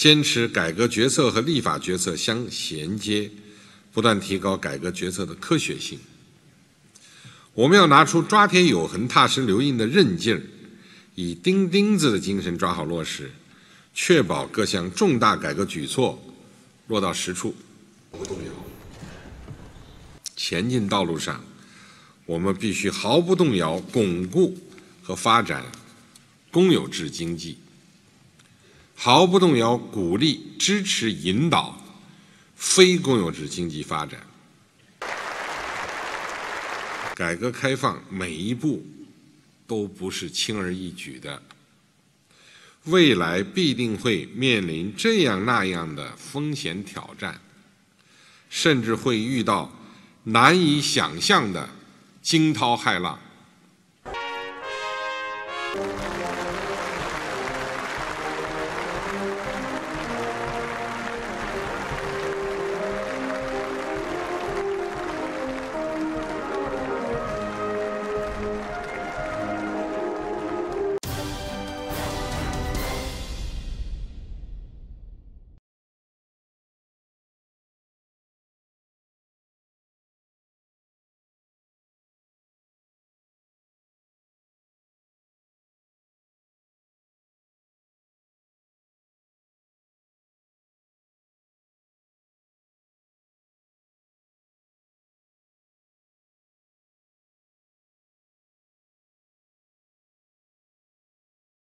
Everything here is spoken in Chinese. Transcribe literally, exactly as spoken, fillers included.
坚持改革决策和立法决策相衔接，不断提高改革决策的科学性。我们要拿出抓天有痕、踏实留印的韧劲儿，以钉钉子的精神抓好落实，确保各项重大改革举措落到实处。前进道路上，我们必须毫不动摇巩固和发展公有制经济，毫不动摇鼓励、支持、引导非公有制经济发展。改革开放每一步都不是轻而易举的，未来必定会面临这样那样的风险挑战，甚至会遇到难以想象的惊涛骇浪。